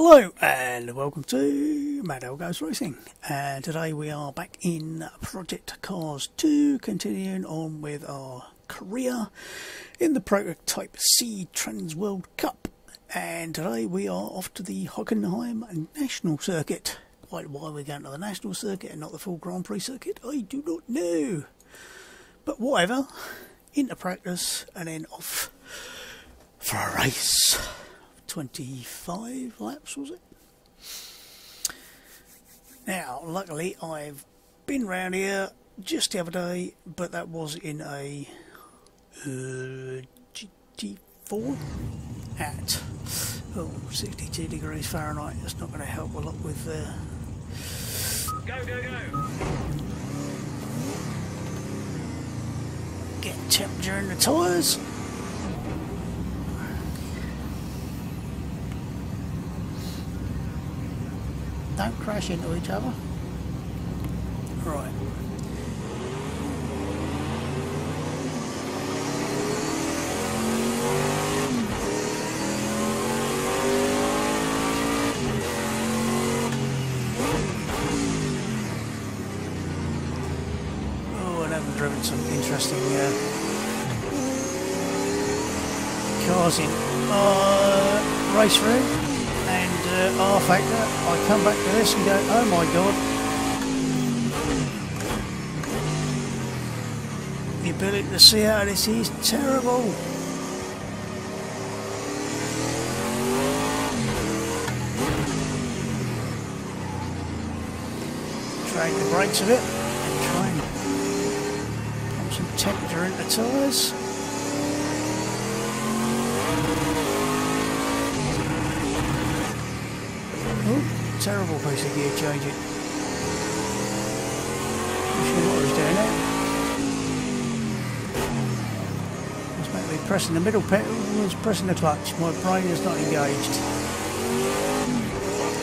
Hello and welcome to Mad Al Goes Racing, and today we are back in Project Cars 2, continuing on with our career in the Prototype C Transworld Cup, and today we are off to the Hockenheim National Circuit. Quite why we're going to the National Circuit and not the full Grand Prix Circuit, I do not know, but whatever, into practice and then off for a race. 25 laps was it? Now luckily I've been round here just the other day, but that was in a GT4 at 62 degrees Fahrenheit. That's not going to help a lot with the go. Get temperature in the tyres. Don't crash into each other. Right. Oh, and I've driven some interesting cars in race room. And R factor, I come back to this and go, oh my god. The ability to see how this is terrible. Drag the brakes a bit and try and pump some temperature into the tyres. Terrible piece of gear change it. Not sure what I was doing there. It was mainly pressing the middle pedal, I was pressing the clutch. My brain is not engaged.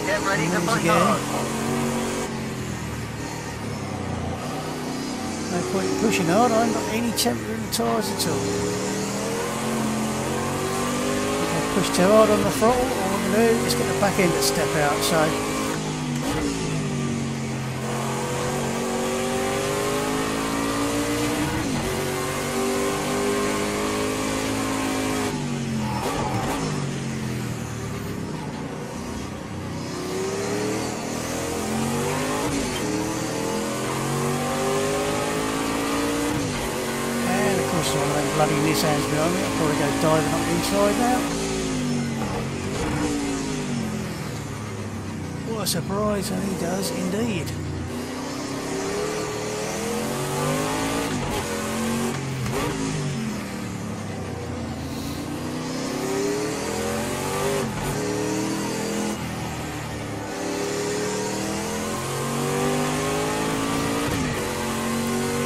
Get ready to push on. No point in pushing hard, I haven't got any temperature in the tyres at all. If I push too hard on the throttle, just get the back end to step out, so and of course all them bloody Nissans behind me. I'll probably go diving up the inside now. A surprise, and he does indeed.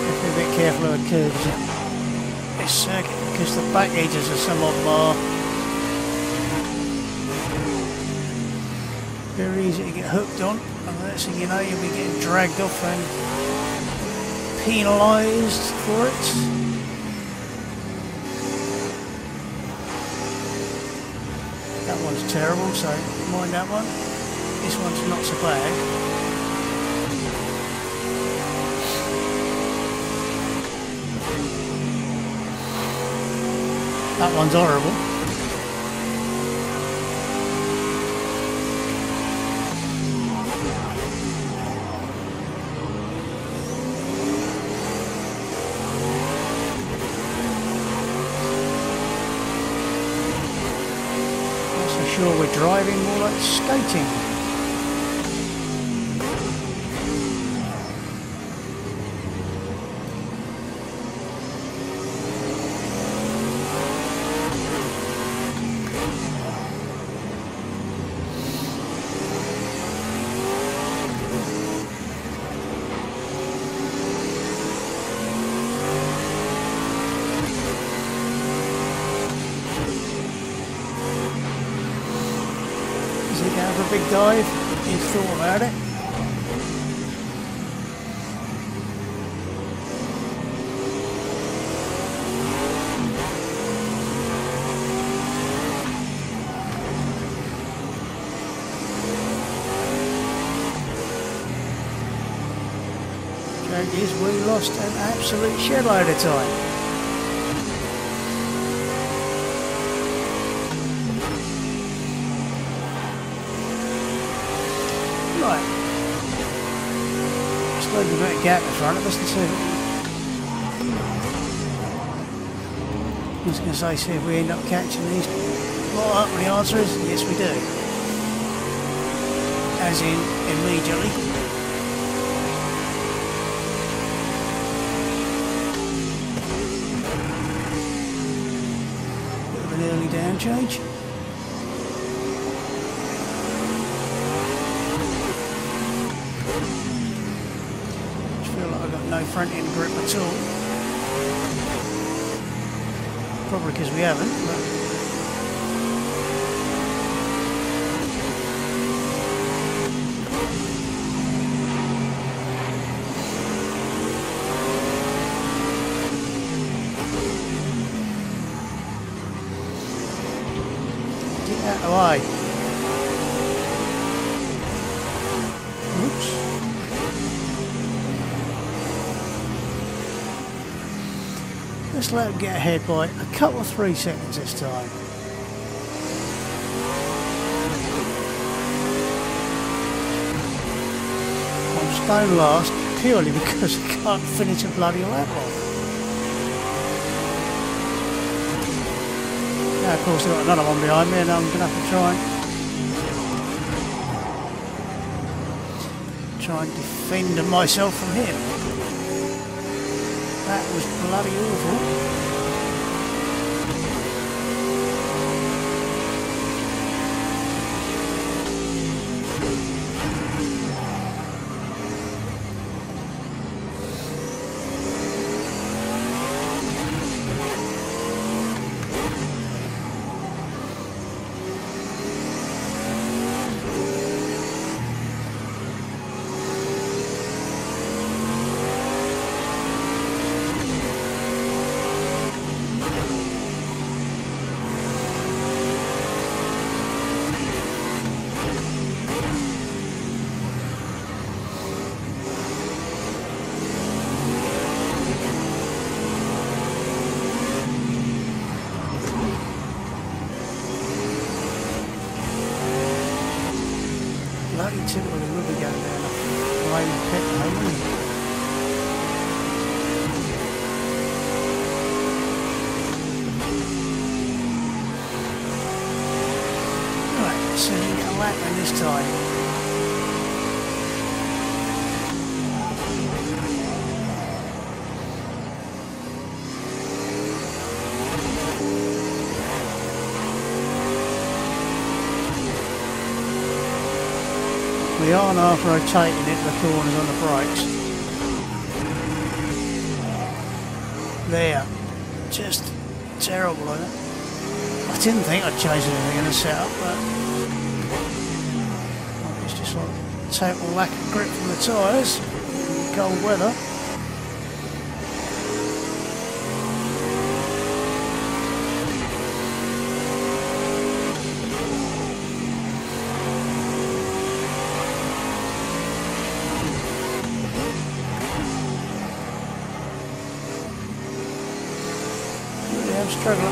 Have to be a bit careful of the curves in this circuit because the back edges are somewhat more. Very easy to get hooked on, and the next thing you know you'll be getting dragged off and penalised for it. That one's terrible, so mind that one. This one's not so bad. That one's horrible. We're driving more like skating. Big dive, he's thought about it. that is, we lost an absolute shitload of time. Right. Let's leave a bit of gap in front of us and see. I was going to say, see if we end up catching these. Well, up the answer is yes, we do. As in, immediately. Change. I just feel like I've got no front end grip at all. Probably because we haven't. Let's let him get ahead by a couple of 3 seconds this time. I'm stone last purely because I can't finish a bloody lap off. Now of course I've got another one behind me and I'm going to have to try and defend myself from him. That was bloody awful. We aren't half rotating it, the corners on the brakes. There. Just terrible, isn't it? I didn't think I'd change anything in the setup, but it's just like total lack of grip from the tyres in cold weather.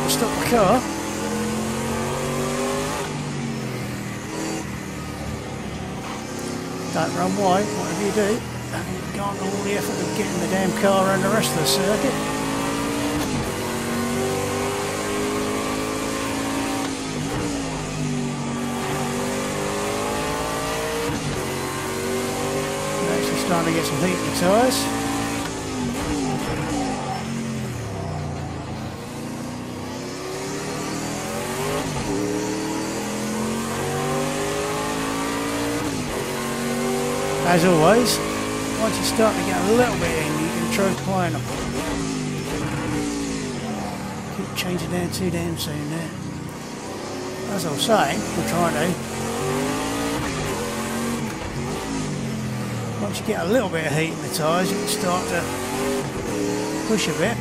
Stop the car. Don't run wide, whatever you do. You've gone all the effort of getting the damn car around the rest of the circuit. We're actually starting to get some heat in the tyres. As always, once you start to get a little bit in, you can try playing them. Keep changing down too damn soon there. As I was saying, we'll try to. Once you get a little bit of heat in the tyres, you can start to push a bit.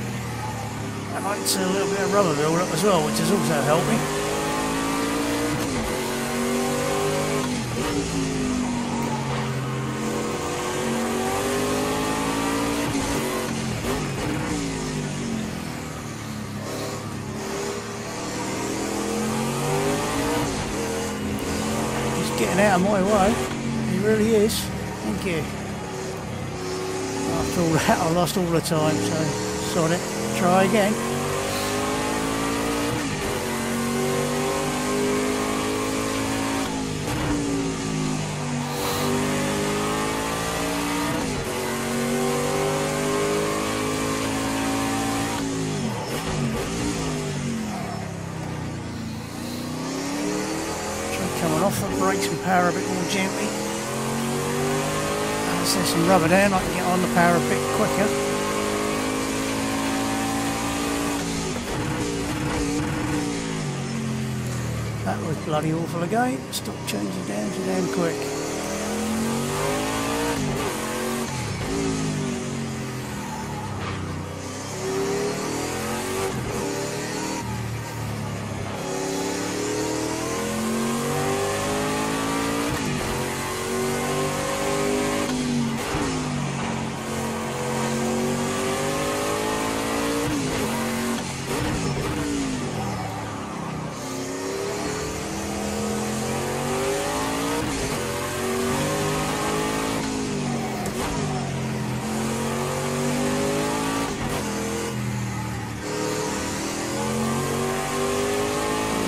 I like to see a little bit of rubber build up as well, which has also helped me. getting out of my way. He really is. Thank you. After all that, I lost all the time, so sod it. Try again. Power a bit more gently. Unless there's some rubber down, I can get on the power a bit quicker. That was bloody awful again. Stop changing down to down quick.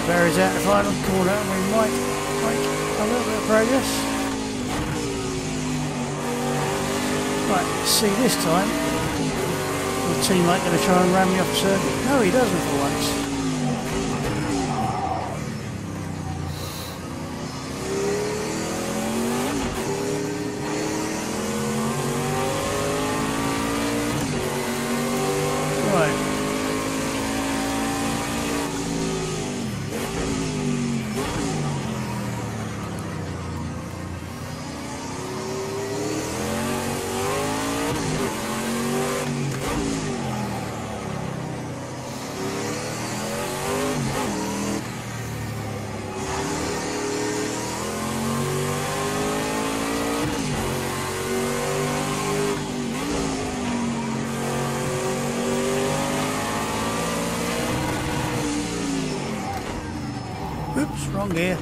Barry's out the final corner and we might make a little bit of progress. Right, see this time, the teammate going to try and ram me off the circuit. No, he doesn't for once. Oops, wrong gear.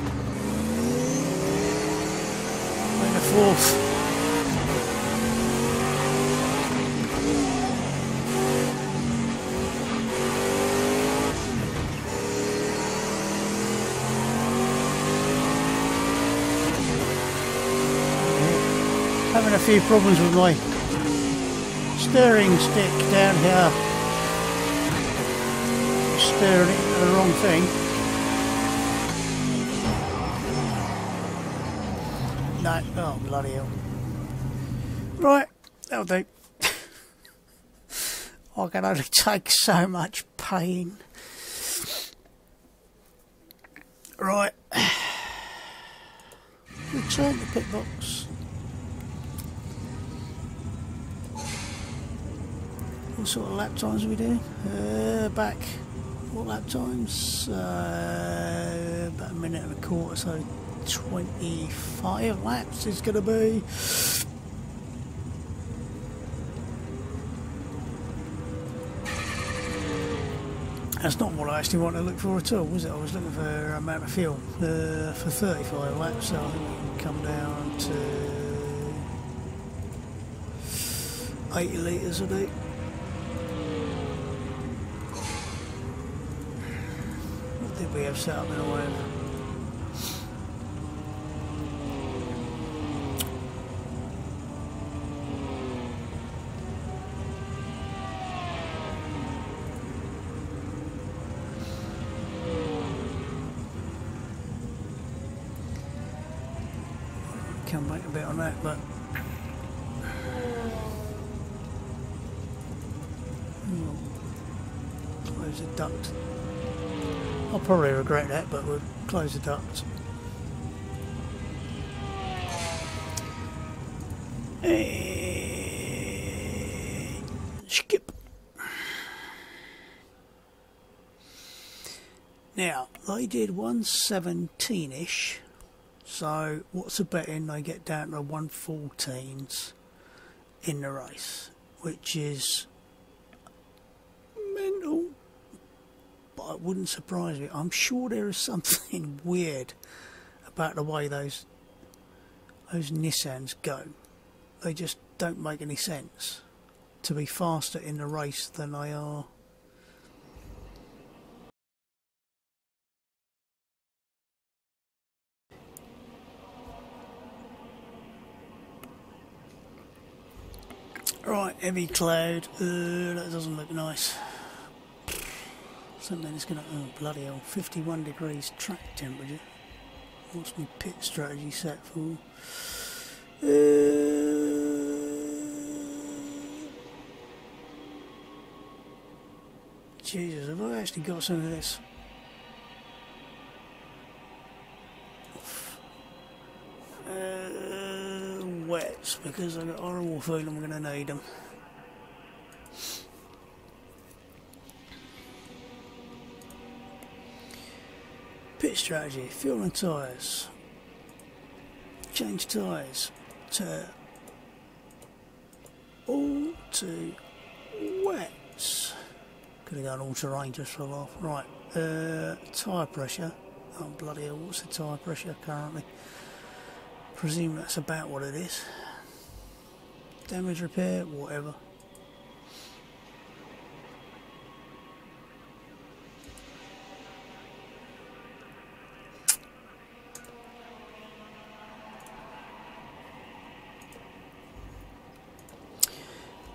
I'm in the fourth. Okay. Having a few problems with my steering stick down here. Steering it to the wrong thing. No, oh bloody hell. Right, that'll do. I can only take so much pain. Right. Return to pit box. What sort of lap times are we doing? Back. What lap times? About a minute and a quarter, so 25 laps is going to be. That's not what I actually wanted to look for at all, was it? I was looking for a amount of fuel for 35 laps, so I think we can come down to 80 litres a day. What did we have set up in a way? Come back a bit on that, but close the duct. I'll probably regret that, but we'll close the duct. Skip. Now they did 117-ish. So what's the betting? They get down to 114s in the race, which is mental, but it wouldn't surprise me. I'm sure there is something weird about the way those those Nissans go. They just don't make any sense to be faster in the race than they are. Right, heavy cloud. That doesn't look nice. Something that's going to... Oh, bloody hell. 51 degrees track temperature. What's my pit strategy set for? Jesus, have I actually got some of this? Wets, because I've got horrible feeling I'm going to need them. Pit strategy, fuel and tyres. Change tyres to all to wets. Could have gone all terrain just for a laugh. Right, tyre pressure. Oh bloody hell, what's the tyre pressure currently? Presume that's about what it is. Damage repair, whatever.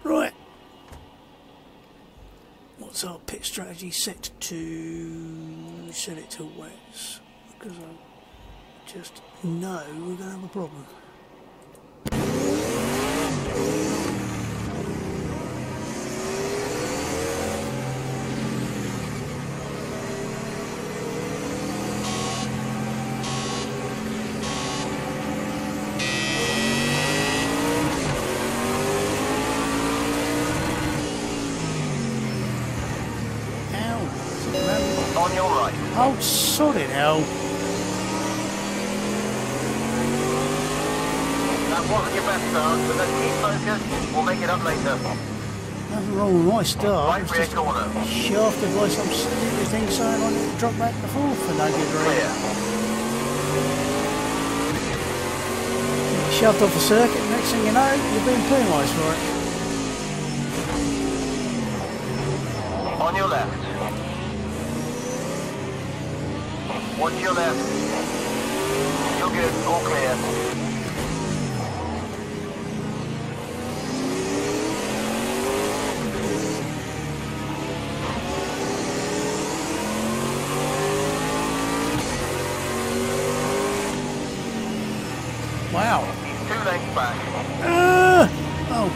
Right. What's our pit strategy set to? Set it to wets because I just know we're going to have a problem. Ow! On your right. Oh, sorry now. What's your best start, but let's keep focused, we'll make it up later. Nothing wrong with my start, right rear corner. Shafted by some stupid thing saying I need to drop back the fourth for no good reason. Shoved off the circuit, next thing you know, you're being penalised for it. On your left. Watch your left. You're good, all clear.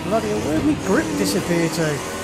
Bloody hell, where did my grip disappear to?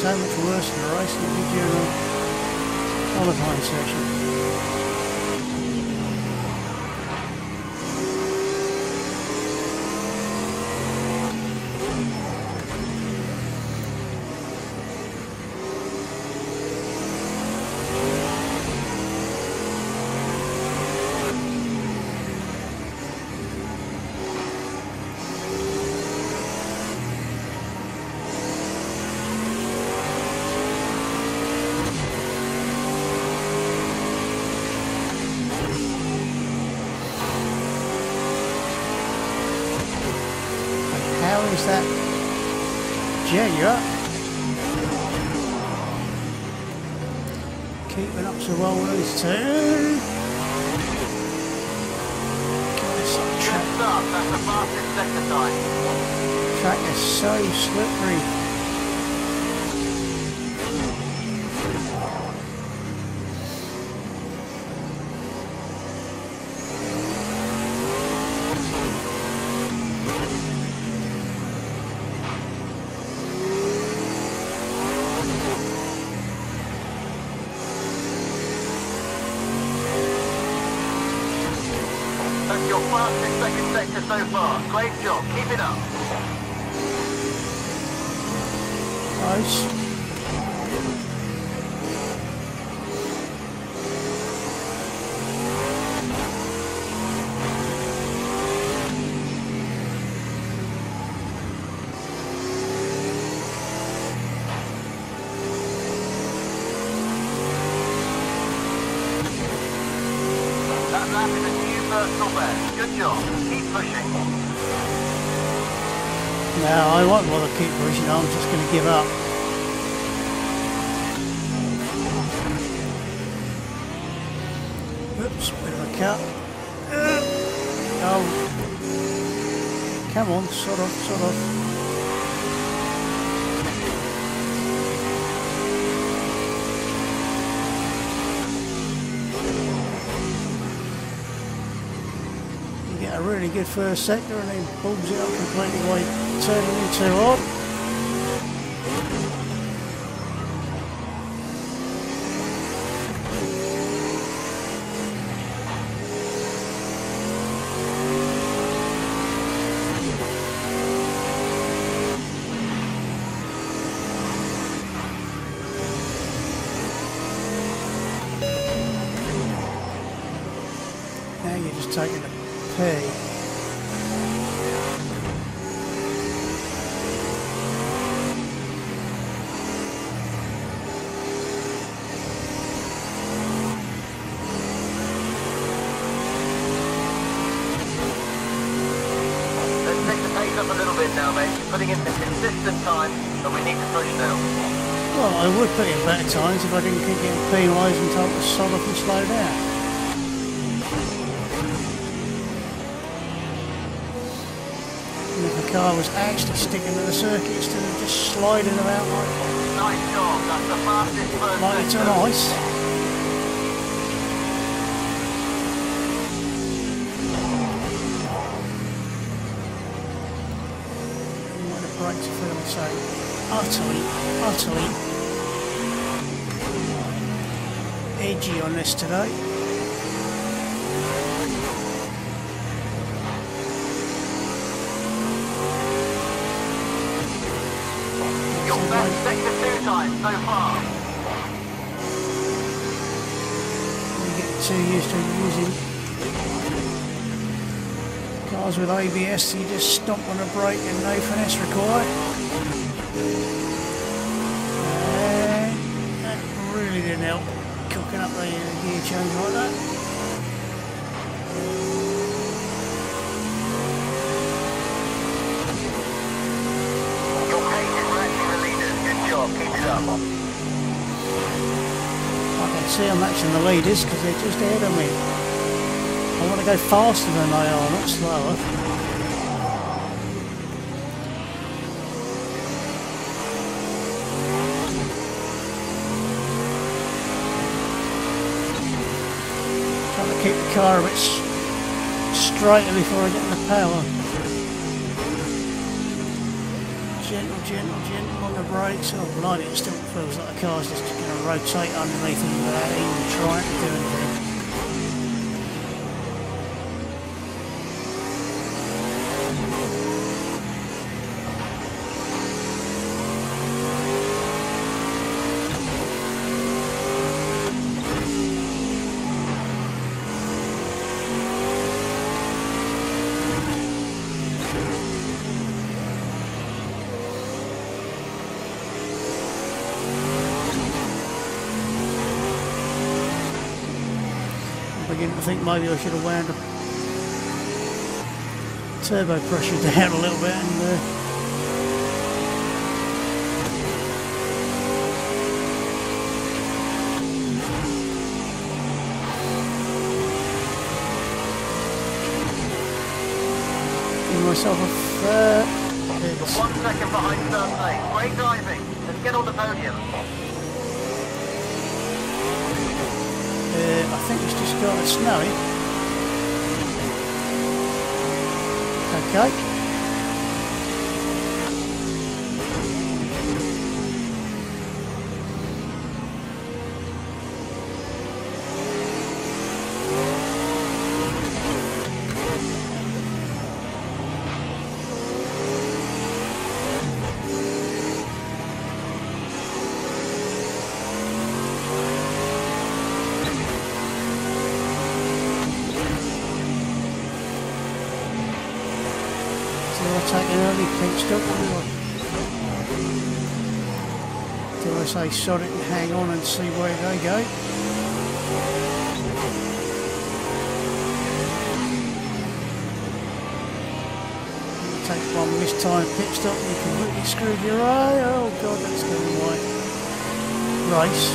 So much worse in a race than we do in a qualifying session. That? Yeah, you're up. Keeping up to Rollies 2. Track is so slippery. So far, great job, keep it up. Nice. That lap is a new personal best. Good job. Now I won't bother keep pushing, I'm just going to give up. Oops, bit of a cut. Oh, come on, sort of. Really good first sector and then bulbs it up completely by turning into odd. Now you're just taking the pay. I would put in better times if I didn't keep getting P-wise and told to sod off and slow down. And if the car was actually sticking to the circuit instead of just sliding about like it's on ice. And when the brakes are feeling so utterly edgy on this today. Your best sector 2 time so far. You get too used to using cars with ABS, so you just stomp on the brake and no finesse required. And that really didn't help. Cooking up the gear change like that. Your pace is matching the leaders. Good job. Keep it up. I can see I'm matching the leaders because they're just ahead of me. I want to go faster than they are, not slower. Keep the car a bit straighter before I get in the power. Gentle on the brakes. Oh blimey, it still feels like the car's just going to rotate underneath me without even trying to do anything. I think maybe I should have wound the turbo pressure down a little bit and myself a fair bit. 1 second behind third place. Great driving. Let's get on the podium. I think it's just got a snowy. Okay. Say sod it and hang on and see where they go. Take one mistimed pit stop and you completely screwed your eye. Oh god, that's going to be my race.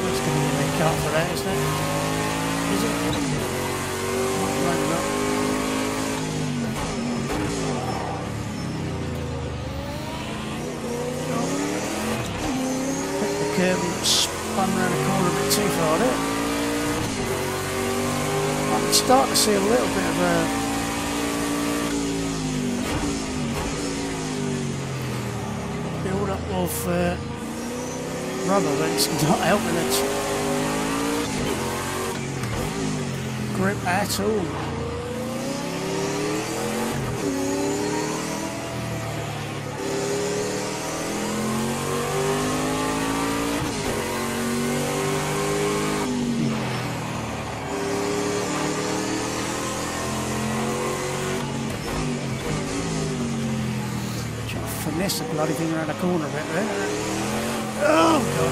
That's going to be a big cut for that, isn't it? Is it? Spun around the corner a bit too far there. I can start to see a little bit of a build up of rubber, but it's not helping it grip at all. Finesse the bloody thing around the corner a bit there. Oh god.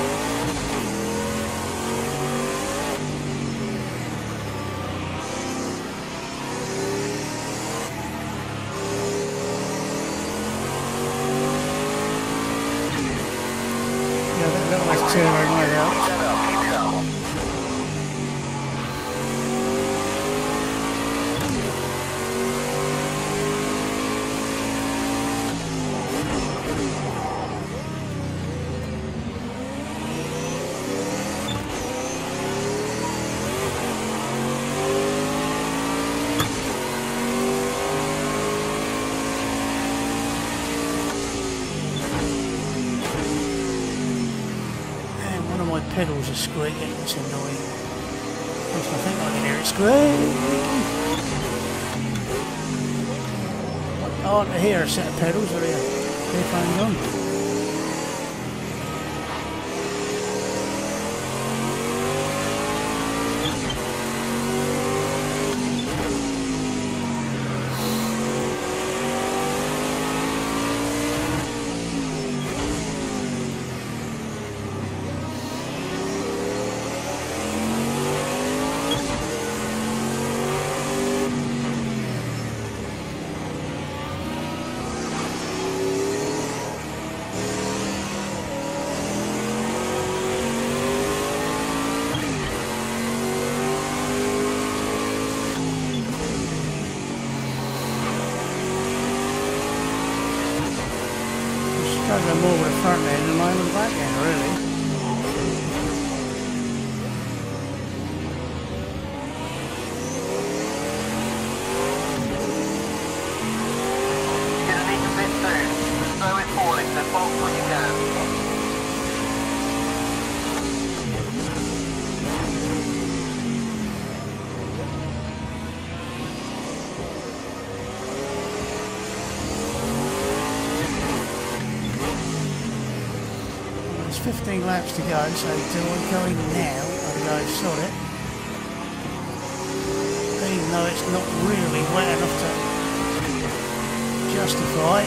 Yeah, that little one's tearing right pedals are squeaking, it's annoying. At least I think I can hear it squeak. I want to hear a set of pedals or headphones on. I'm more with the front end than I am with the back end, really. You're going to need to fit soon. The snow is falling, so bolt when you can. There's 15 laps to go, so do I go in now and go sod it? Even though it's not really wet enough to justify.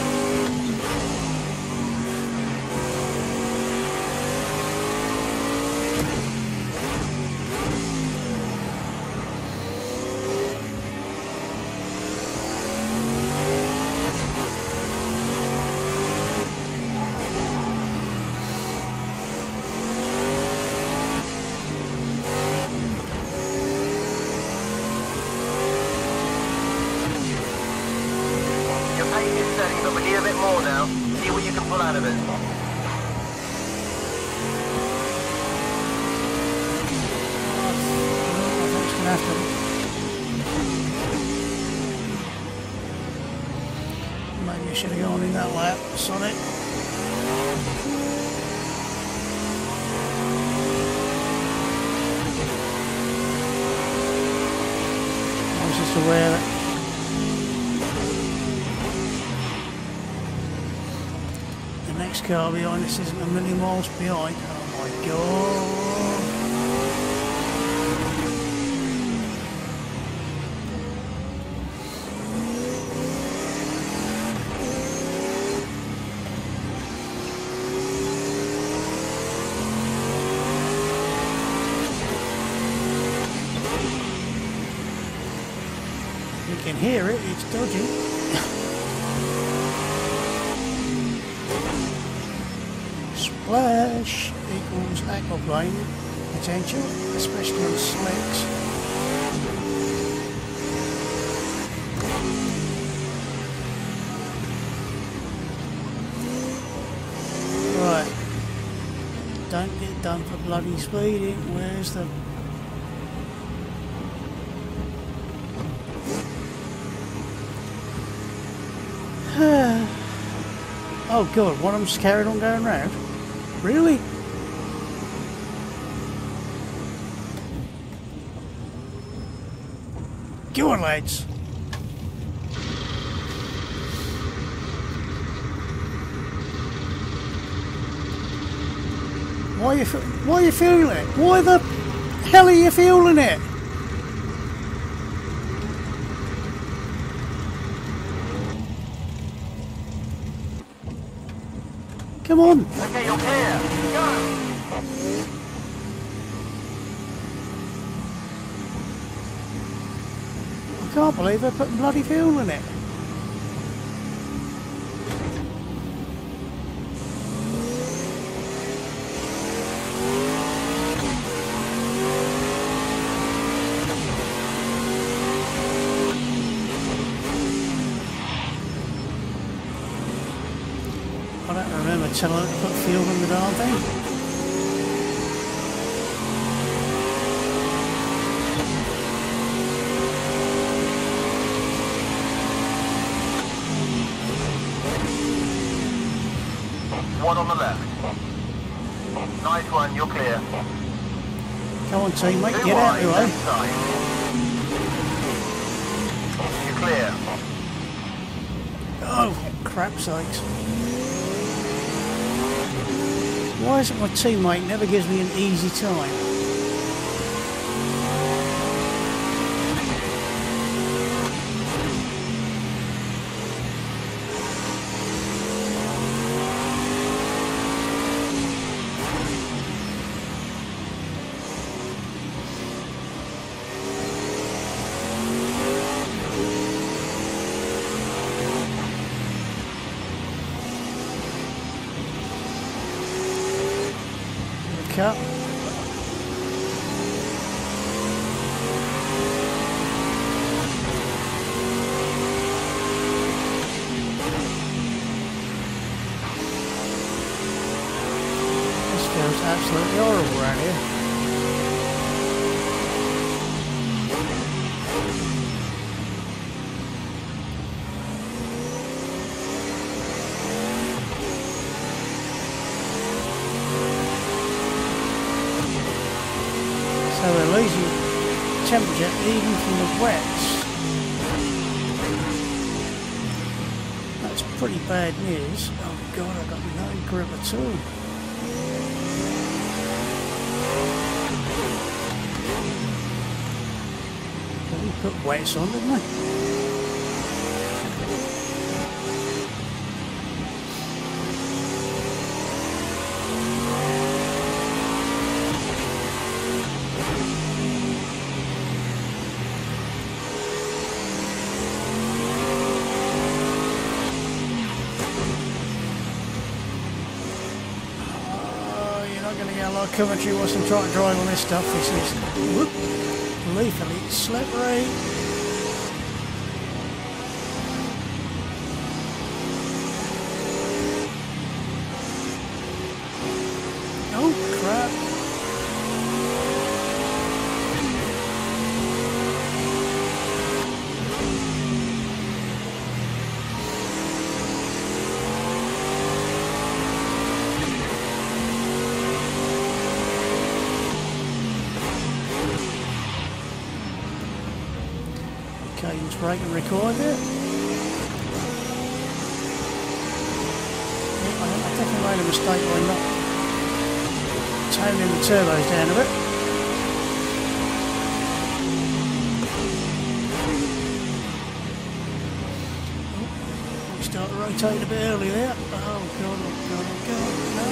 door now. See what you can pull out of it. Maybe you should have gone in that lap, Sonic. I was just aware that the next car behind us isn't a million miles behind. Oh my god. You can hear it, it's dodgy. Splash equals aquaplane potential, especially on slicks. Right. Don't get done for bloody speeding. Where's the... Oh god, one of them's carried on going round? Really? Go on, lads! Why are you feeling it? Why the hell are you feeling it? Come on! Okay, you're clear. Go! I can't believe they're putting bloody fuel in it. Telling it to put fuel in the darn thing. One on the left. Nice one, you're clear. Come on team, mate, get out of the way. You're clear. Oh, crap sakes. Why is it my teammate never gives me an easy time? Up. This feels absolutely horrible right here. So they're losing temperature even from the wets. That's pretty bad news. Oh god, I've got no grip at all. They put wets on, didn't they? Commentary wasn't trying to drive on this stuff, it's just lethally slippery. if I can record it. I think I made a mistake by not toning the turbos down a bit. Start rotating a bit early there. Oh god, oh god, oh god, no.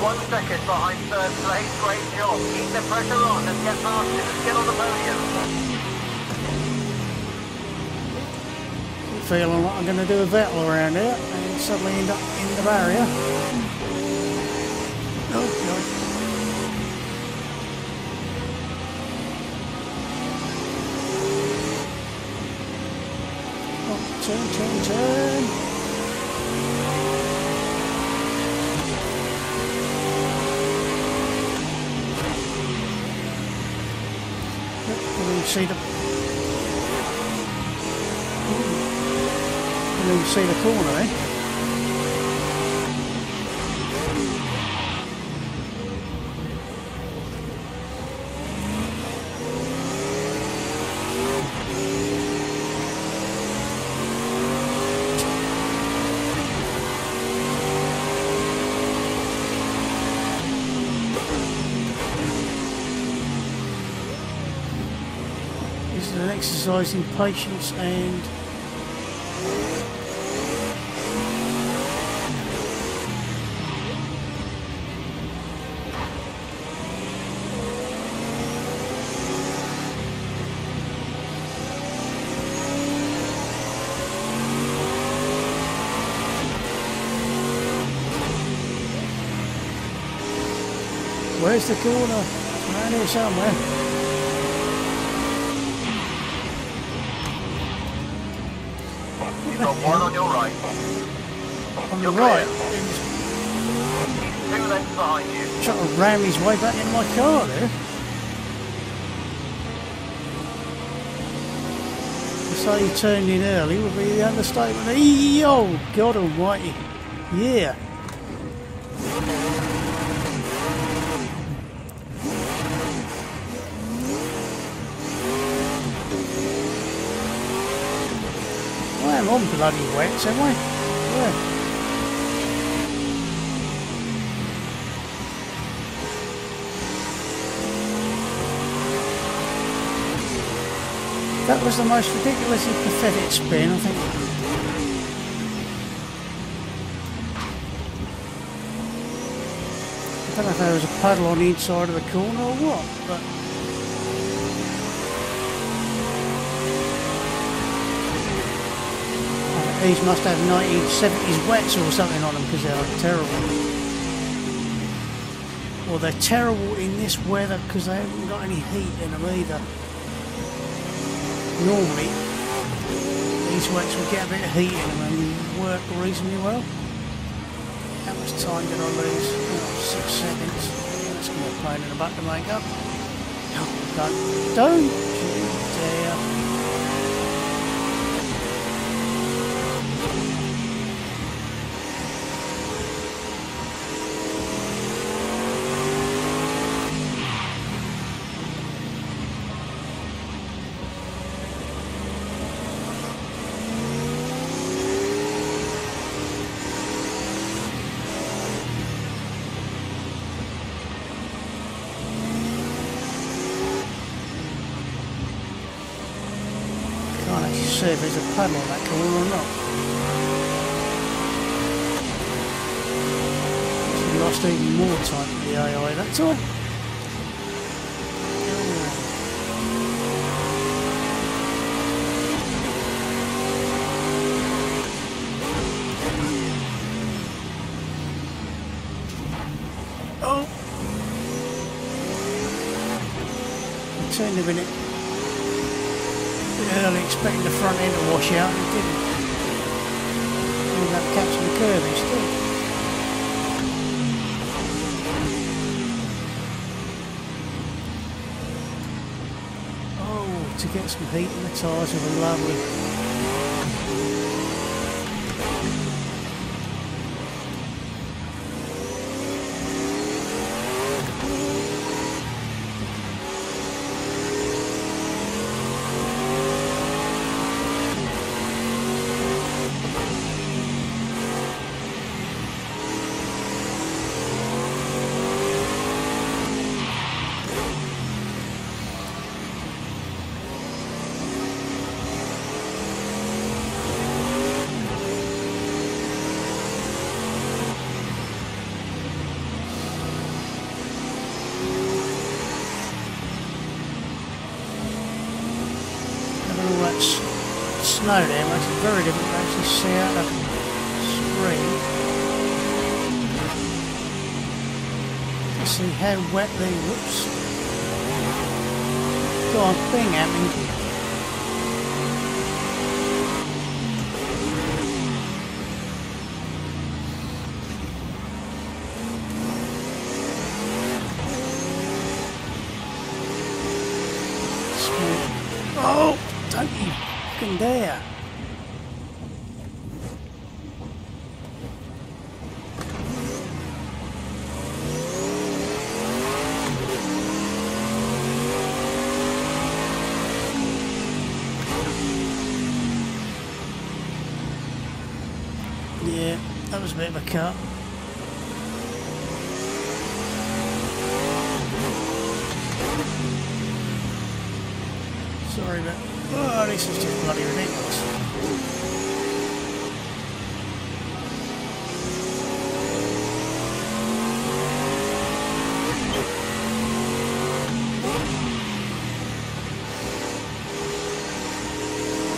1 second behind third place, great job. Keep the pressure on and get past it and get on the podium. Feeling like I'm going to do a battle around here and suddenly end up in the barrier. Oh, turn. You see the corner, eh? This is an exercise in patience and where's the corner? Around here somewhere. You've got one on your right. On your right? Two left behind you. Trying to ram his way back in my car there. To say he turned in early would be the understatement. Eee, oh god almighty. Yeah. I'm bloody wet, am I? Yeah. That was the most ridiculously pathetic spin, I think. I don't know if there was a puddle on the inside of the corner or what, but these must have 1970s wets or something on them because they're terrible. Or they're terrible in this weather because they haven't got any heat in them either. Normally, these wets will get a bit of heat in them and work reasonably well. How much time did I lose? Oh, 6 seconds. That's going to be a pain in the butt to make up. Oh, don't you dare. See if there's a puddle on that corner or not. She lost even more time to the AI, that's all. Oh! I turned a minute early, expecting the front end to wash out, it didn't. Ended up catching the curve instead. to get some heat in the tyres with a lovely. Snow there makes it very difficult to actually see out the screen. Let's see how wet they whoops. Go on, thing happening. Oh, don't you? There. Yeah, that was a bit of a cut. Sorry, but oh, this is just bloody ridiculous.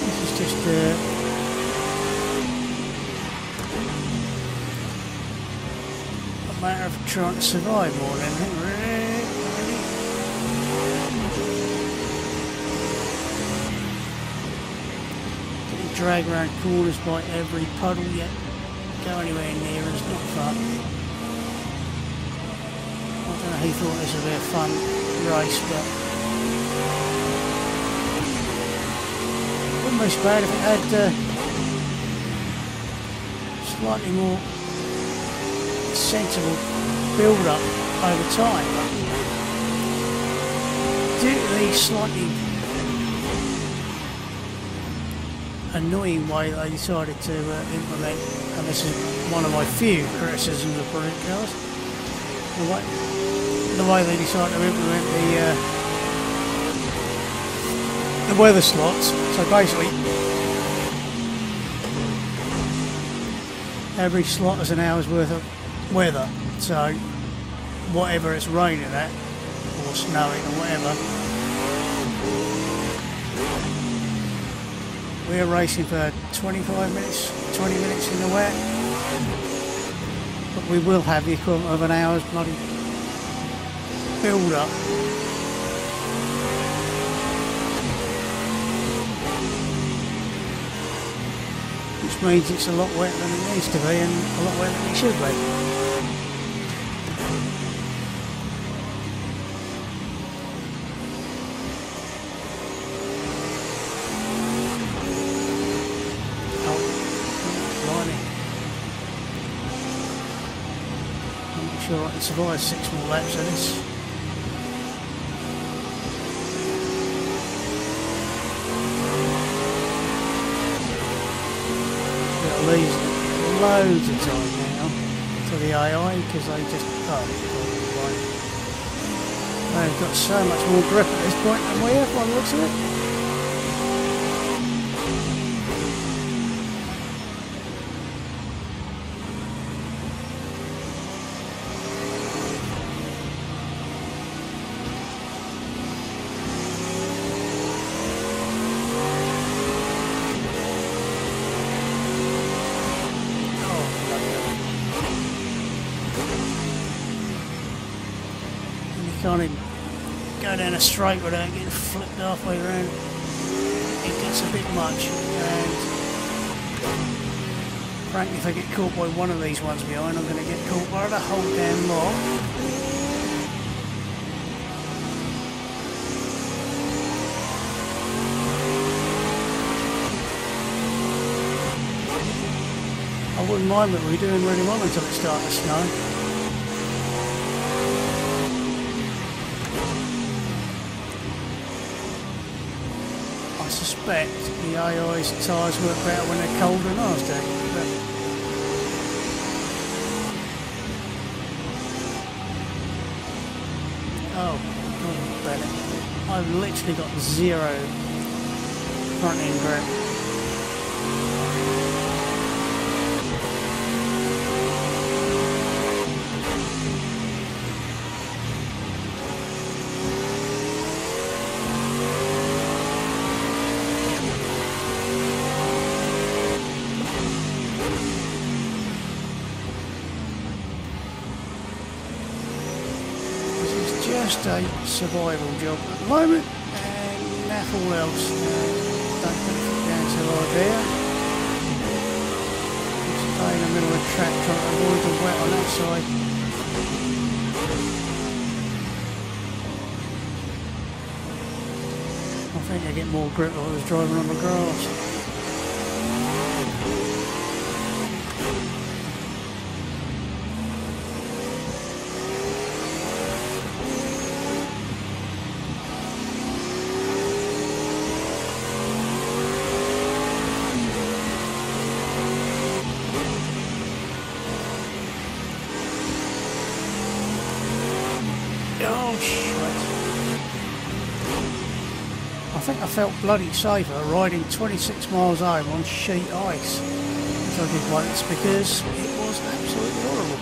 This is just a matter of trying to survive more than anything, really. Drag around corners by every puddle, yet go anywhere near is not fun. I don't know who thought this would be a fun race, but wouldn't be so bad if it had slightly more sensible build up over time. But due to the slightly annoying way they decided to implement, and this is one of my few criticisms of Project CARS, the way they decided to implement the weather slots. So basically every slot is an hour's worth of weather, so whatever it's raining at or snowing or whatever. We're racing for 25 minutes, 20 minutes in the wet, but we will have the equivalent of an hour's bloody build up. Which means it's a lot wetter than it needs to be and a lot wetter than it should be. Sure, I can survive 6 more laps of this. It'll lose loads of time now to the AI because they just they've got so much more grip at this point than we have by the looks of it. Can't even go down a straight without getting flipped halfway around. It gets a bit much, and frankly, if I get caught by one of these ones behind, I'm going to get caught by the whole damn lot. I wouldn't mind, but we're doing really well until it starts to snow. I suspect the AI's tyres work better when they're colder than ours do. Oh, better. I've literally got zero front end grip. Just a survival job at the moment, and nothing else. Don't put it down to idea. Just stay in the middle of the track, trying to avoid the wet on that side. I think I get more grip than I was driving on the grass. I felt bloody safer riding 26 miles home on sheet ice, which I did once because it was absolutely horrible.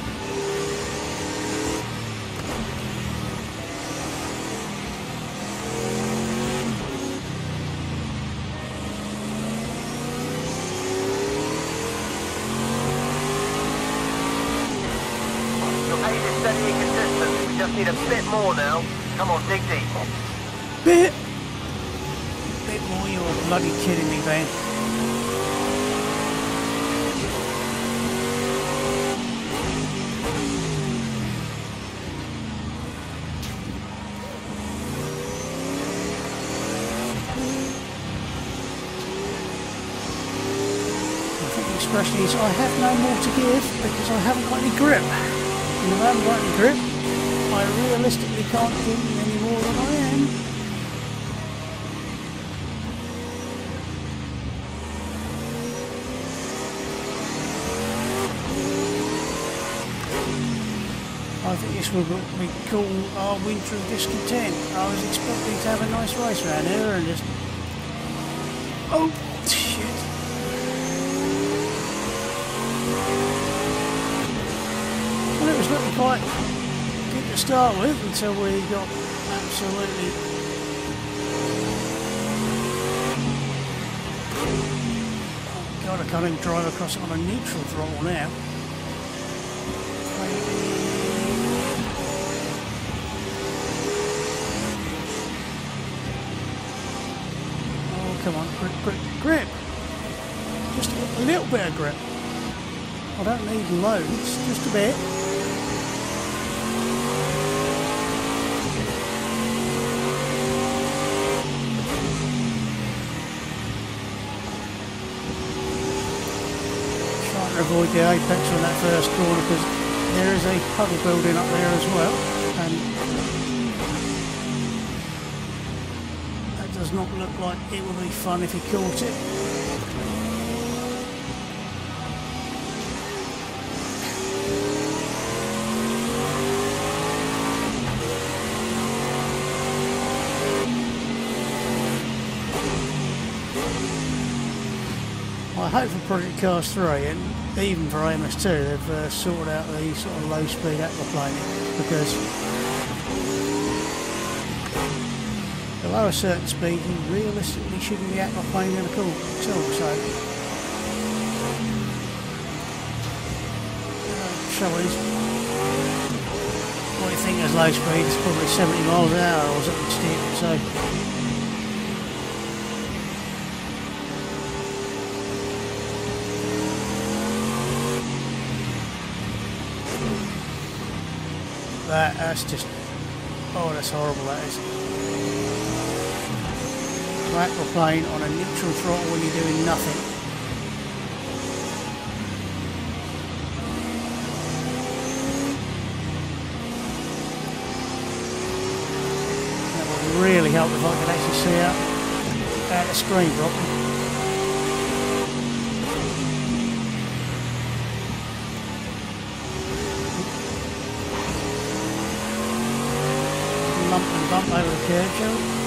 Your pace is steady and consistent, we just need a bit more now. Come on, dig deep. Bit. Oh, you're bloody kidding me, man. I think the expression is, I have no more to give because I haven't got any grip. And if I haven't got any grip, I realistically can't give you any more than I am. I think this would be cool, our winter of discontent. I was expecting to have a nice race around here and just... Oh, shit. Well, it was looking quite good to start with until we got absolutely... Oh God, I can't even drive across it on a neutral throttle now. Come on, grip, grip, grip! Just a little bit of grip. I don't need loads, just a bit. Trying to avoid the apex on that first corner because there is a puddle building up there as well. And does not look like it would be fun if he caught it. I hope for Project Cars 3 and even for Amos 2 they've sorted out the sort of low speed aquaplaning, because below a certain speed, you realistically shouldn't be out by playing in the cool at all, so... Trouble is, what you think is low speed is probably 70 miles an hour or something stupid, so... That's just... Oh, that's horrible, that is. Aquaplane on a neutral throttle when you're doing nothing. really help if I can actually see it out the screen properly. Lump and bump over the curb shall we?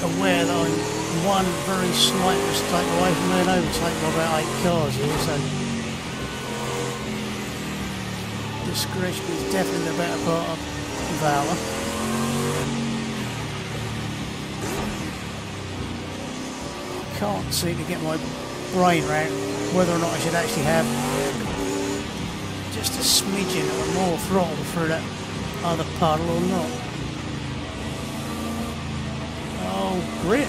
Aware that I'm one very slight mistake away from being overtaken by about 8 cars here, so discretion is definitely the better part of valour. Can't seem to get my brain round whether or not I should actually have just a smidgen or more throttle through that other puddle or not. Grip.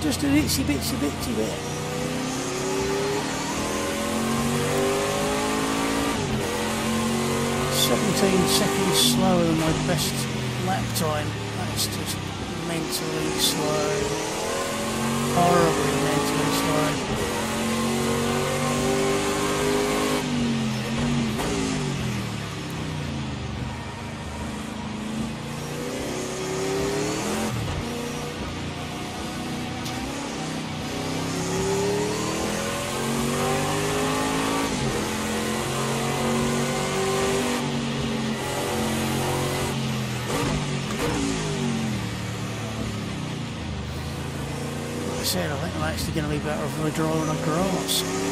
Just an itsy bitsy bitsy bit. .17 seconds slower than my best lap time. That's just mentally slow. Horribly mentally slow. I said, I think I'm actually going to be better if I draw on the grass.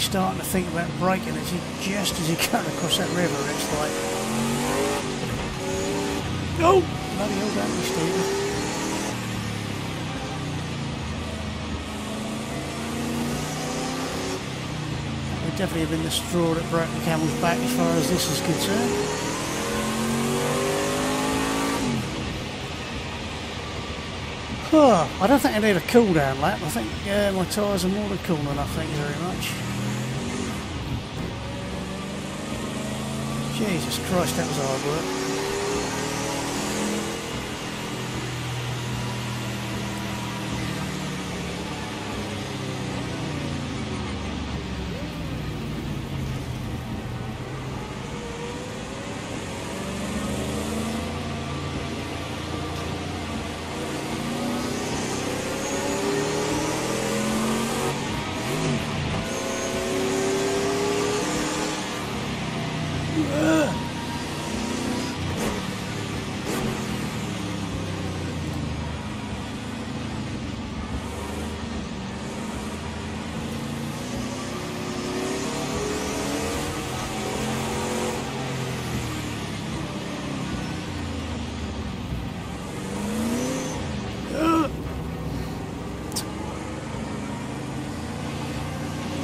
Starting to think about braking as you just as you cut across that river. It's like, no, bloody hell, don't be stupid. It would definitely have been the straw that broke the camel's back as far as this is concerned. Oh, I don't think I need a cool down lap. I think my tyres are more than cool enough, thank you very much. Jesus Christ, that was hard work.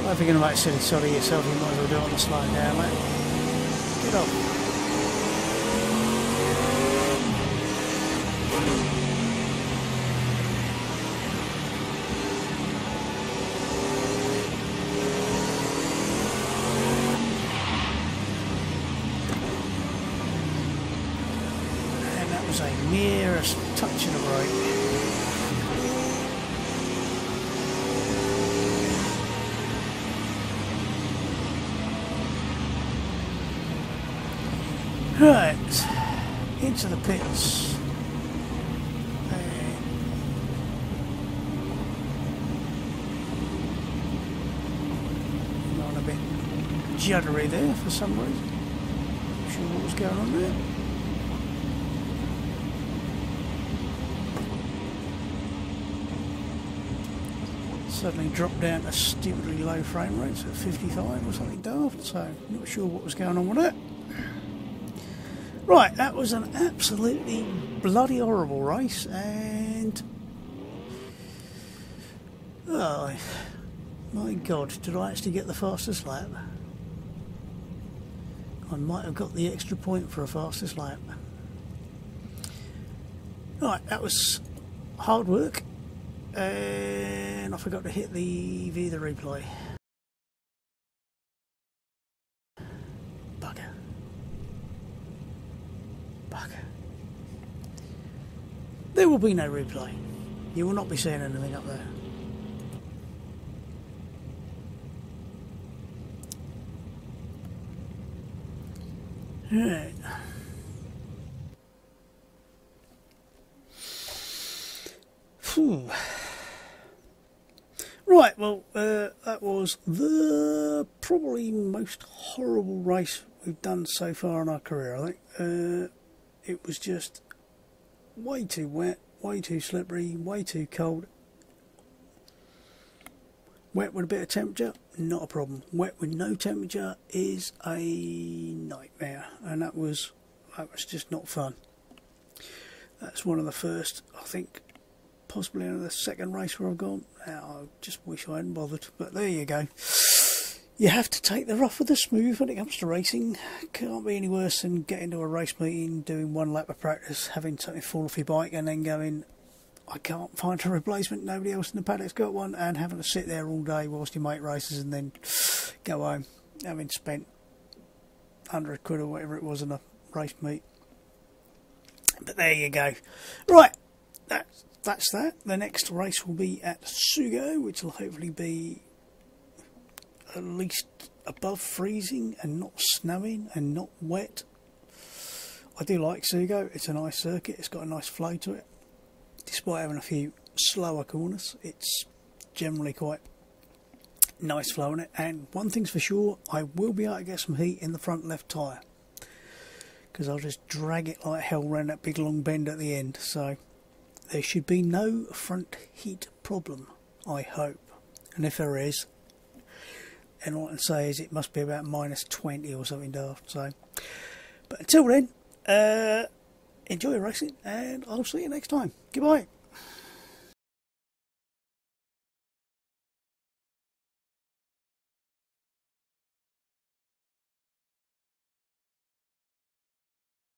If you're going to make silly sorry yourself, you might as well do it on the slide down, mate. Get off. And that was a mere touch of the brake. Right, into the pits. juddery there for some reason. Not sure what was going on there. Suddenly dropped down to stupidly low frame rates at 55 or something daft, so not sure what was going on with that. Right, that was an absolutely bloody horrible race, and oh my god, did I actually get the fastest lap? I might have got the extra point for a fastest lap. Right, that was hard work, and I forgot to hit the view the replay. Bugger. Bugger. There will be no replay. You will not be seeing anything up there. Right. Phew. Right, well, that was the probably most horrible race we've done so far in our career, I think. It was just way too wet, way too slippery, way too cold. Wet with a bit of temperature, not a problem. Wet with no temperature is a nightmare, and that was just not fun. That's one of the first, I think, possibly another second race where I've gone. Now, I just wish I hadn't bothered, but there you go. You have to take the rough with the smooth when it comes to racing. Can't be any worse than getting to a race meeting, doing one lap of practice, having something fall off your bike, and then going, I can't find a replacement, nobody else in the paddock's got one, and having to sit there all day whilst your mate races and then go home, having spent 100 quid or whatever it was in a race meet. But there you go. Right, that's that. The next race will be at Sugo, which will hopefully be at least above freezing and not snowing and not wet. I do like Sugo. It's a nice circuit, it's got a nice flow to it. Despite having a few slower corners, it's generally quite nice flow in it. And one thing's for sure, I will be able to get some heat in the front left tyre, because I'll just drag it like hell around that big long bend at the end. So there should be no front heat problem, I hope. And if there is, then all I can say is it must be about minus 20 or something daft. So, but until then, enjoy your racing, and I'll see you next time. Goodbye.